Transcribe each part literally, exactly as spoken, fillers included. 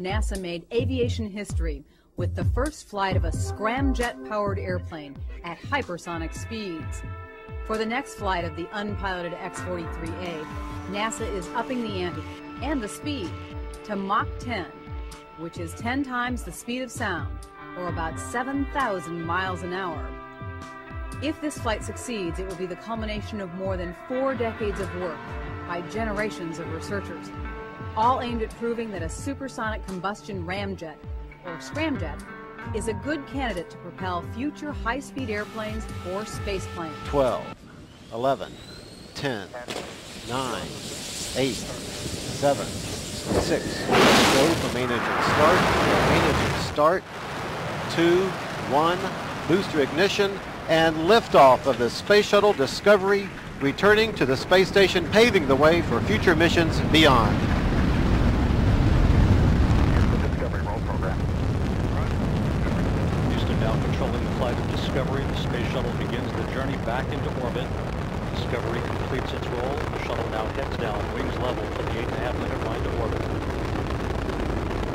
NASA made aviation history with the first flight of a scramjet-powered airplane at hypersonic speeds. For the next flight of the unpiloted X forty-three A, NASA is upping the ante and the speed to Mach ten, which is ten times the speed of sound, or about seven thousand miles an hour. If this flight succeeds, it will be the culmination of more than four decades of work by generations of researchers, all aimed at proving that a supersonic combustion ramjet, or scramjet, is a good candidate to propel future high-speed airplanes or spaceplanes. twelve, eleven, ten, nine, eight, seven, six. Go for main engine start, main engine start, two, one, booster ignition, and liftoff of the Space Shuttle Discovery, returning to the space station, paving the way for future missions beyond. Controlling the flight of Discovery, the Space Shuttle begins the journey back into orbit. Discovery completes its roll. The shuttle now heads down, wings level for the eight and a half minute line to orbit.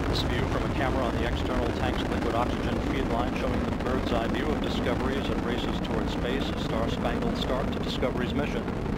This view from a camera on the external tank's liquid oxygen feed line showing the bird's eye view of Discovery as it races towards space, a star-spangled start to Discovery's mission.